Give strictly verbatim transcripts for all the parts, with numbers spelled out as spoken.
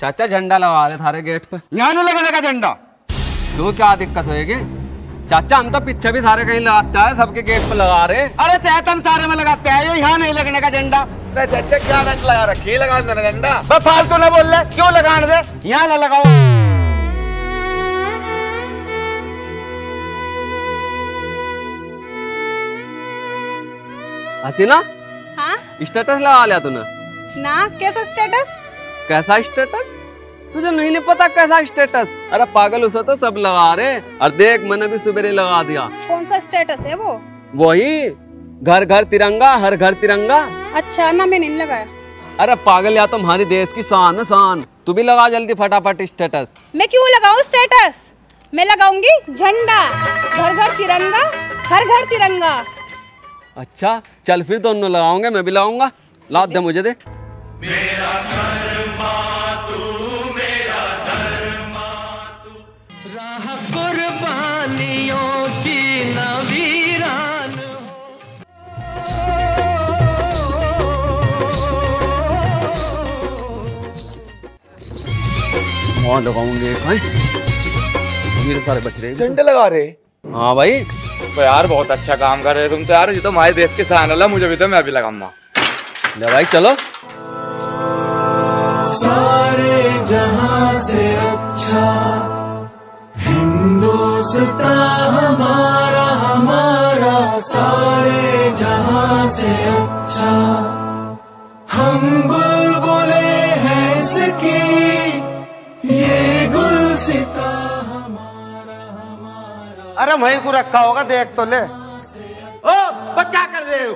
चाचा झंडा लगा दे थारे गेट पे। यहाँ नहीं लगाने का झंडा, तो क्या दिक्कत होगी चाचा? हम तो पीछे भी थारे कहीं लगाता है, सबके गेट पे लगा रहे। अरे चाहे तुम सारे में लगाते हैं, यहाँ नहीं लगने का झंडा। चाचा क्या रंग लगा रखी, लगा दे झंडा। फालतू ना बोल रहे, क्यों लगा दे, यहाँ ना लगाओ। हसीना, हाँ? स्टेटस लगा लिया तूने? ना, कैसा स्टेटस? कैसा स्टेटस? तुझे नहीं नहीं पता कैसा स्टेटस? अरे पागल, उसे तो सब लगा रहे। और देख मैंने भी सुबेरे लगा दिया। कौन सा स्टेटस है वो? वही घर घर तिरंगा, हर घर तिरंगा। अच्छा, ना मैंने नहीं लगाया। अरे पागल, या तो हमारे देश की शान है शान। तू भी लगा जल्दी फटाफट स्टेटस। मैं क्यों लगाऊं स्टेटस? मैं लगाऊंगी झंडा, घर घर तिरंगा, हर घर तिरंगा। अच्छा चल फिर दोनों लगाओगे, मैं भी लगाऊंगा। लाद दे मुझे दे। मेरा धर्मा तू, मेरा धर्मा तू, राह कुर्बानियों की ना वीरान हो। वहाँ लगाऊंगे, मेरे सारे बच रहे झंडे लगा रहे। हाँ भाई तो यार बहुत अच्छा काम कर रहे तुम तो यार, ये तो हमारे देश के शान है। मुझे भी तो, मैं अभी लगाऊंगा। ले भाई चलो। सारे जहां से अच्छा हिंदुस्तान हमारा, हमारा सारे जहां से अच्छा। हम बुलबुले हैं इसकी, ये गुलसिता। अरे वहीं को रखा होगा, देख तो ले। ओ, क्या कर रहे हो?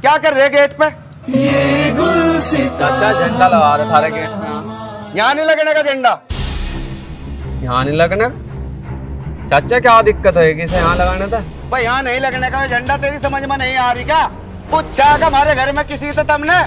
क्या कर रहे गेट पे? ये गुलसिता झंडा लगा रहे थारे गेट पे। यहाँ नहीं लगने का झंडा, यहाँ नहीं लगने का। चाचा क्या दिक्कत होगी इसे यहाँ लगाने था? भाई यहाँ नहीं लगने का झंडा, तेरी समझ में नहीं आ रही क्या? पूछा का हमारे घर में किसी से तुमने?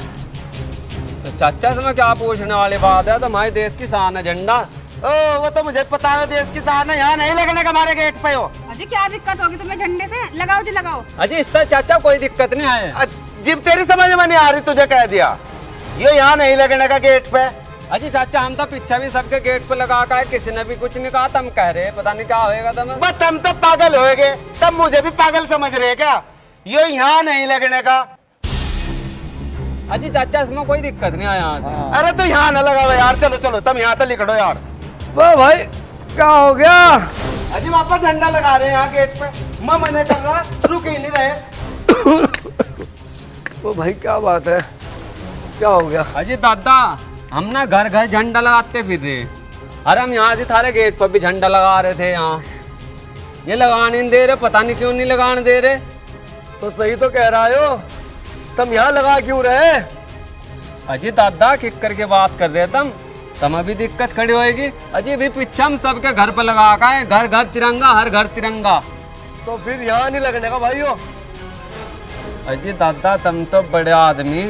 तो चाचा तुम्हें क्या पूछने वाली बात है, तो हमारे देश की शान है झंडा। ओ वो तो मुझे पता है देश की शान है, यहाँ नहीं लगने का हमारे गेट पे हो। अजी क्या दिक्कत होगी तुम्हें झंडे से? लगाओ जी लगाओ। अजी इससे चाचा कोई दिक्कत नहीं है। जी तेरी समझ में नहीं आ रही, तुझे कह दिया ये यहाँ नहीं लगने का गेट पे। अजी चाचा हम तो पीछे भी सबके गेट पे लगा का है, किसी ने भी कुछ नहीं कहा। तुम कह रहे पता नहीं क्या होगा तुम्हें। बस तुम तो पागल होगे, तब मुझे भी पागल समझ रहे क्या? ये यहाँ नहीं लगने का। अजी चाचा इसमें कोई दिक्कत नहीं है यहाँ। अरे तो यहाँ न लगाओ यार, चलो चलो तुम यहाँ तो लिखो यार। वाह भाई क्या हो गया? अजी वापस झंडा लगा रहे हैं यहाँ गेट पे, मैं मना कर रहा रुक ही नहीं रहे। वो भाई क्या बात है, क्या हो गया? अजी दादा हम ना घर घर झंडा लगाते फिर रहे। अरे हम यहाँ से थारे गेट पर भी झंडा लगा रहे थे, यहाँ ये लगाने नहीं दे रहे, पता नहीं क्यों नहीं लगाने दे रहे। तो सही तो कह रहा हो, तुम यहाँ लगा क्यों रहे? अजी दादा किक करके बात कर रहे तुम, तब अभी दिक्कत खड़ी होएगी। अजी भी पीछे हम सबके घर पर लगा का है, घर घर तिरंगा, हर घर तिरंगा। तो फिर यहाँ नहीं लगने का भाई हो। अजी दादा तुम तो बड़े आदमी,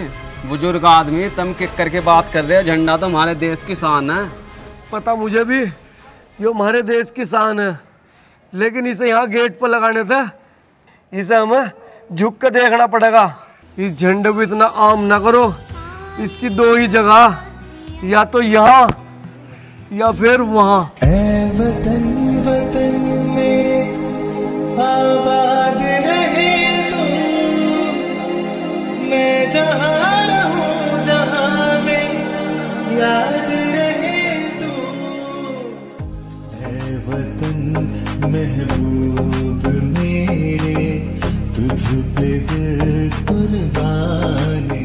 बुजुर्ग आदमी, तुम किक करके बात कर रहे हो। झंडा तो हमारे देश की शान है। पता मुझे भी ये हमारे देश की शान है, लेकिन इसे यहाँ गेट पर लगाने था, इसे हमें झुक कर देखना पड़ेगा। इस झंडे को इतना आम ना करो, इसकी दो ही जगह, या तो यहाँ या फिर वहाँ। ऐ वतन वतन मेरे आबाद रहे तू, मैं जहाँ रहूँ जहाँ में याद रहे तू। ऐ वतन महबूब मेरे, तुझ पे दिल कुर्बान।